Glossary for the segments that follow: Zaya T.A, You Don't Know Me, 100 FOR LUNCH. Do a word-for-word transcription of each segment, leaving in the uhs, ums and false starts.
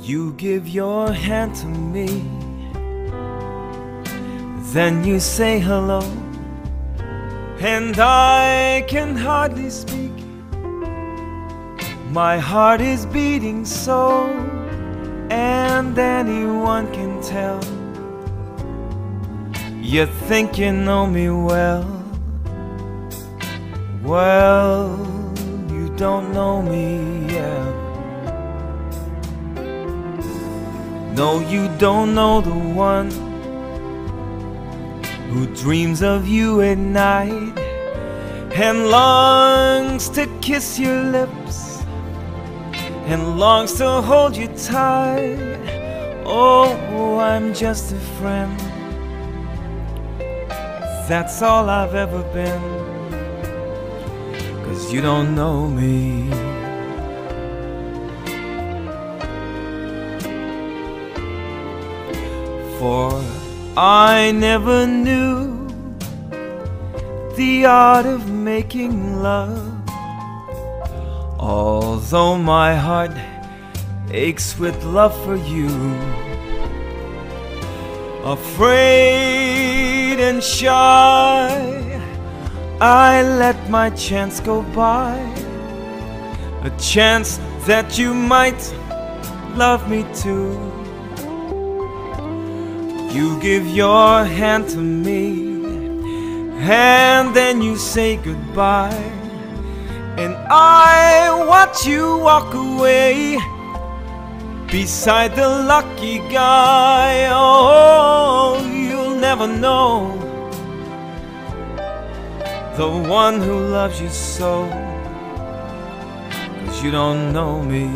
You give your hand to me, then you say hello, and I can hardly speak. My heart is beating so, and anyone can tell. You think you know me well. Well, you don't know me yet. No, you don't know the one who dreams of you at night and longs to kiss your lips and longs to hold you tight. Oh, I'm just a friend, that's all I've ever been, 'cause you don't know me. For I never knew the art of making love, although my heart aches with love for you. Afraid and shy, I let my chance go by, a chance that you might love me too. You give your hand to me, and then you say goodbye, and I watch you walk away beside the lucky guy. Oh, you'll never know the one who loves you so, 'cause you don't know me.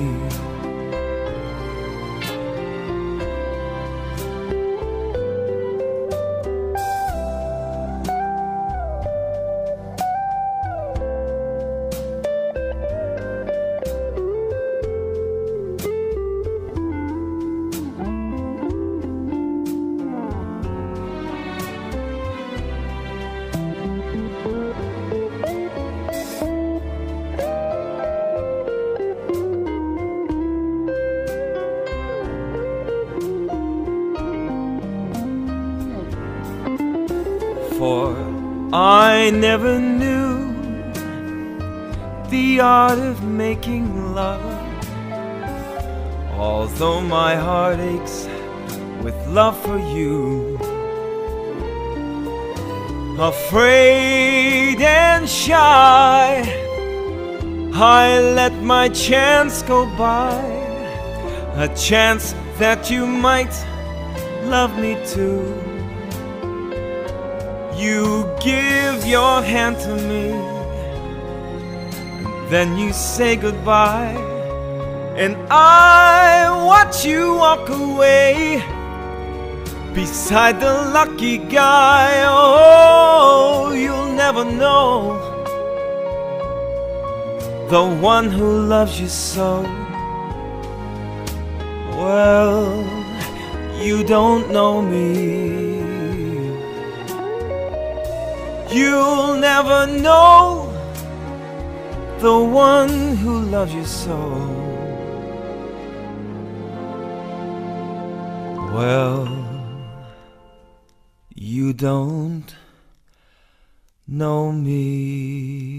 For I never knew the art of making love, although my heart aches with love for you. Afraid and shy, I let my chance go by, a chance that you might love me too. You give your hand to me, then you say goodbye, and I watch you walk away beside the lucky guy. Oh, you'll never know the one who loves you so. Well, you don't know me. You'll never know the one who loves you so. Well, you don't know me.